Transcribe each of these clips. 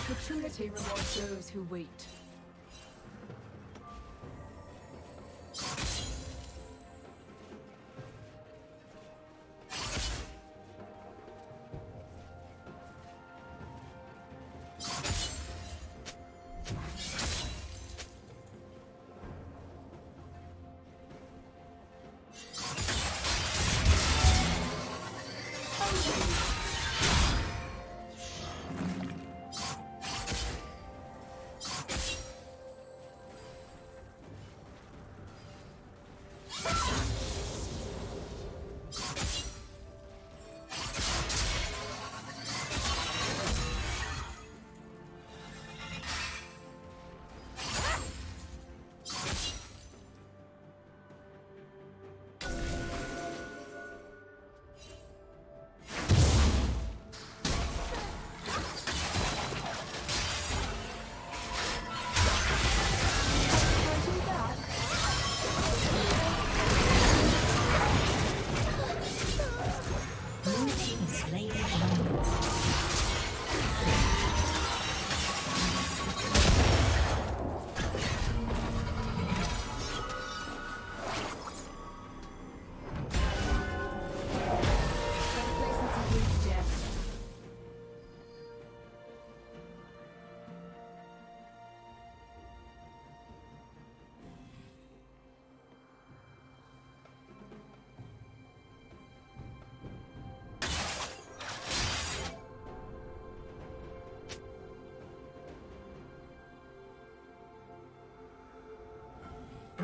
Opportunity rewards those who wait.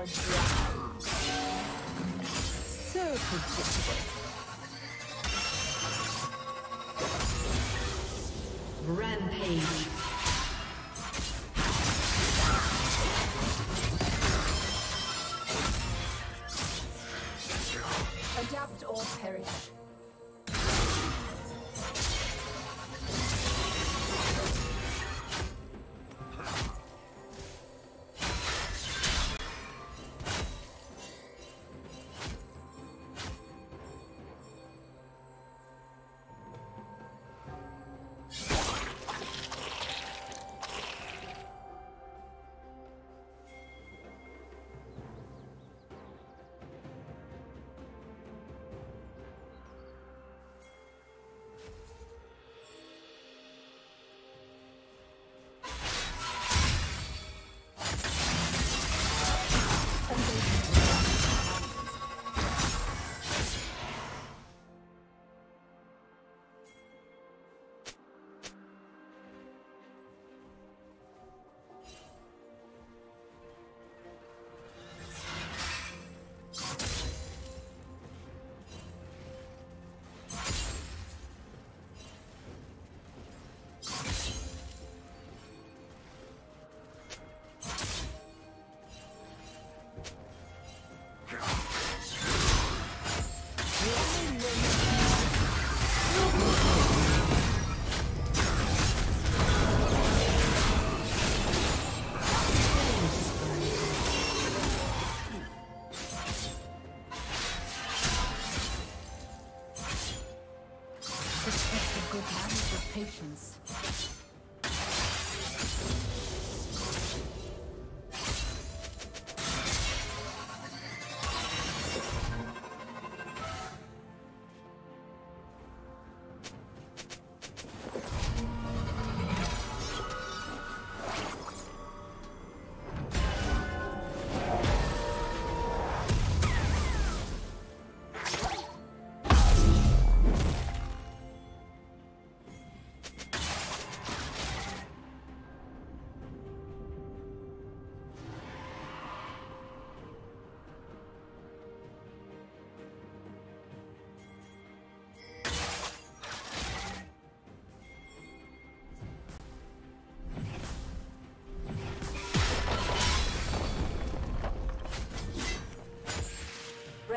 Apologize. So predictable. Rampage. Adapt or perish. The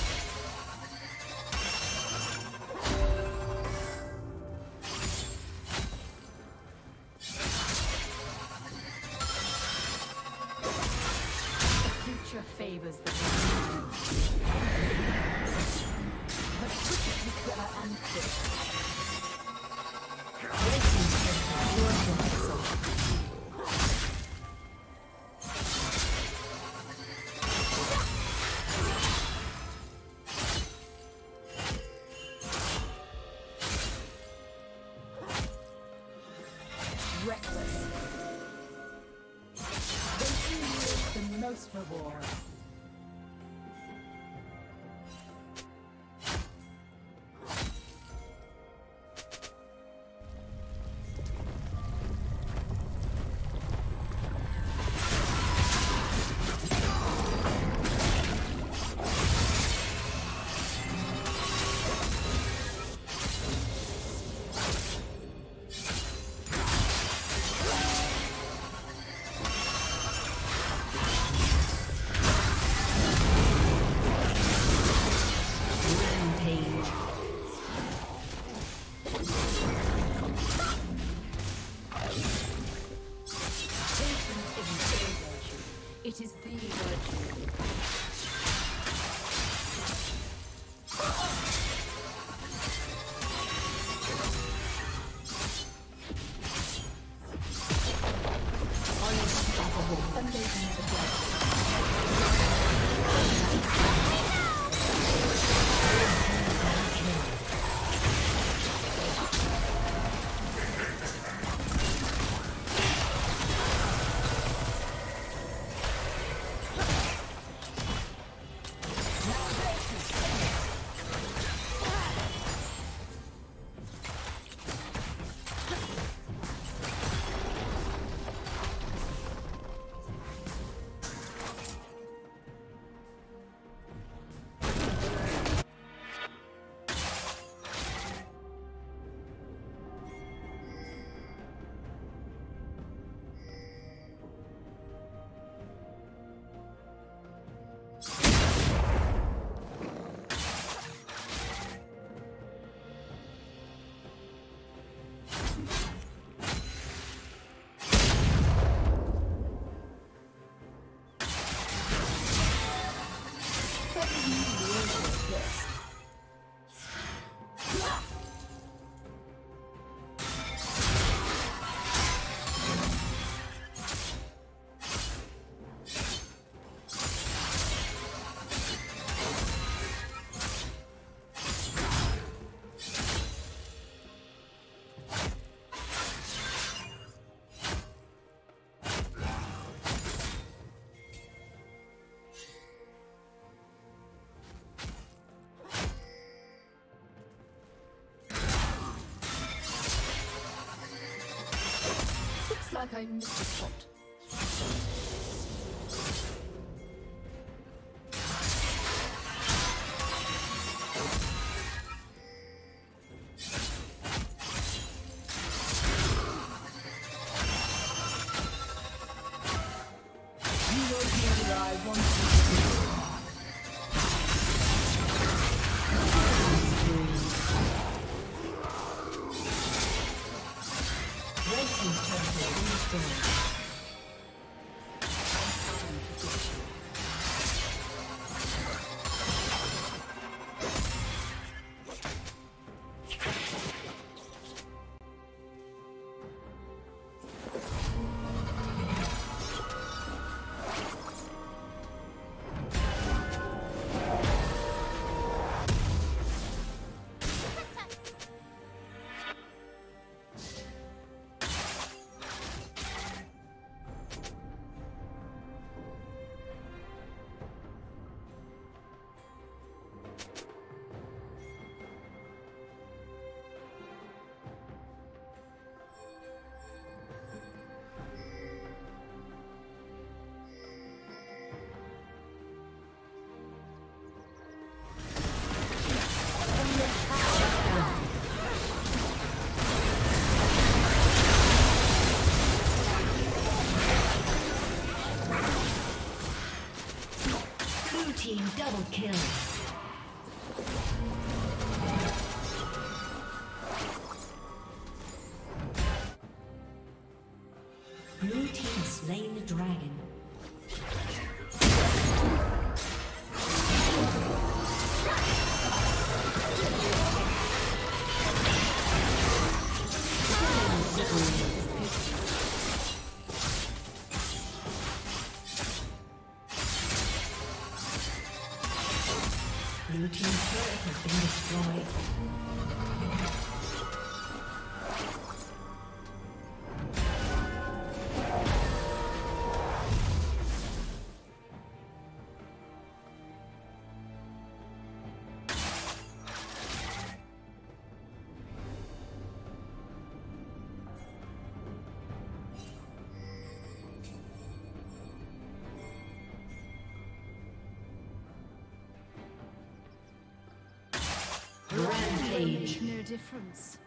Reward. Home Mr. Trot. Double kill. Blue team slain the dragon. Blue team's turret has been destroyed. Rampage. No difference.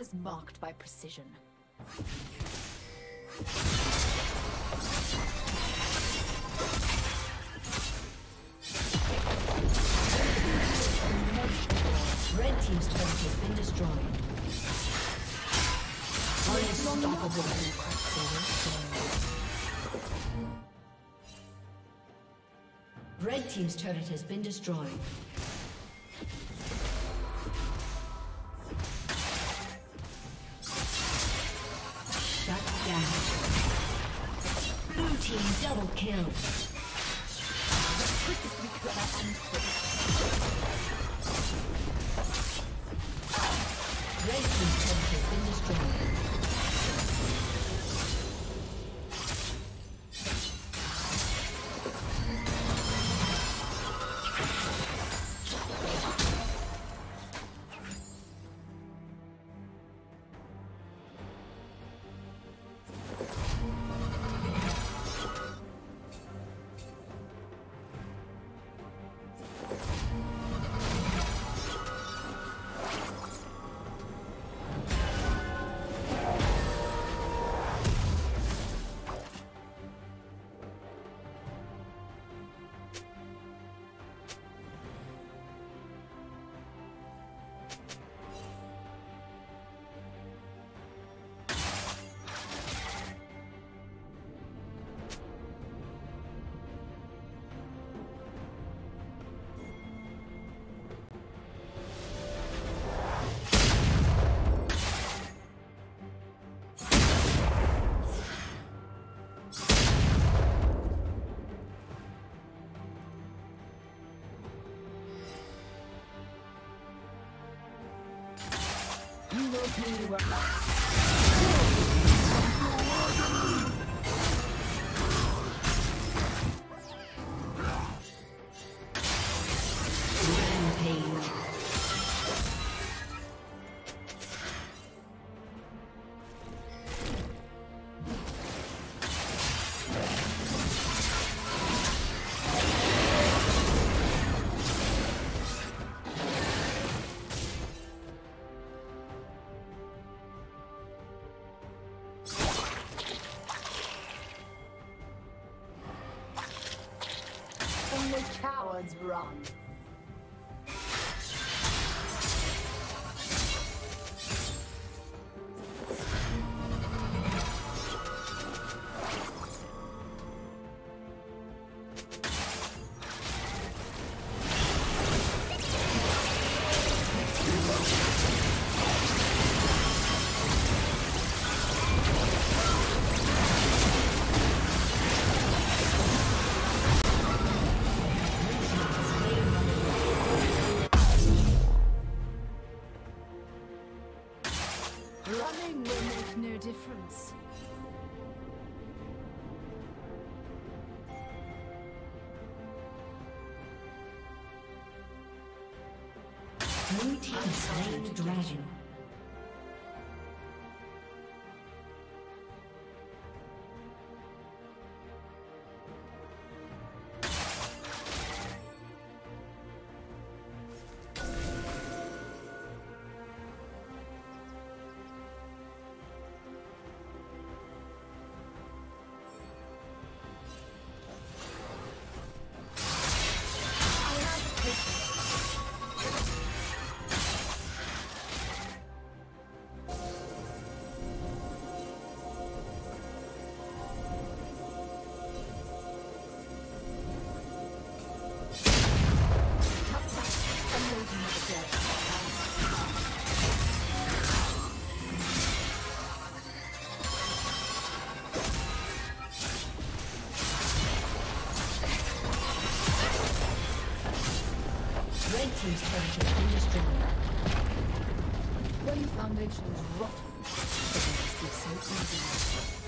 Is marked by precision. Red team's turret has been destroyed. Unstoppable. Red team's turret has been destroyed. Double kill. The quickest we could have answered. Red team's turret has been Cowards run. Running will make no difference. Blue team slain the dragon. When the foundation is rotten, it makes it so easy.